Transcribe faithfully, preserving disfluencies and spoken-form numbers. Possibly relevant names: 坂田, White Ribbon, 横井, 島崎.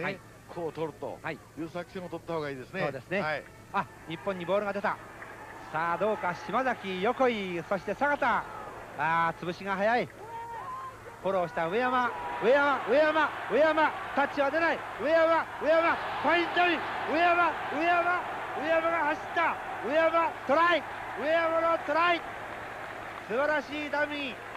ね、はい、こう取るという作戦を取った方がいいですね。そうですね、はい、あ、日本にボールが出た。さあどうか、島崎、横井、そして坂田。あー、潰しが早い。フォローした上山、上山、上山、上山、タッチは出ない。上山、上山、ファイントに、上山、上山、上山が走った。上山、トライ、上山のトライ。素晴らしいダミー。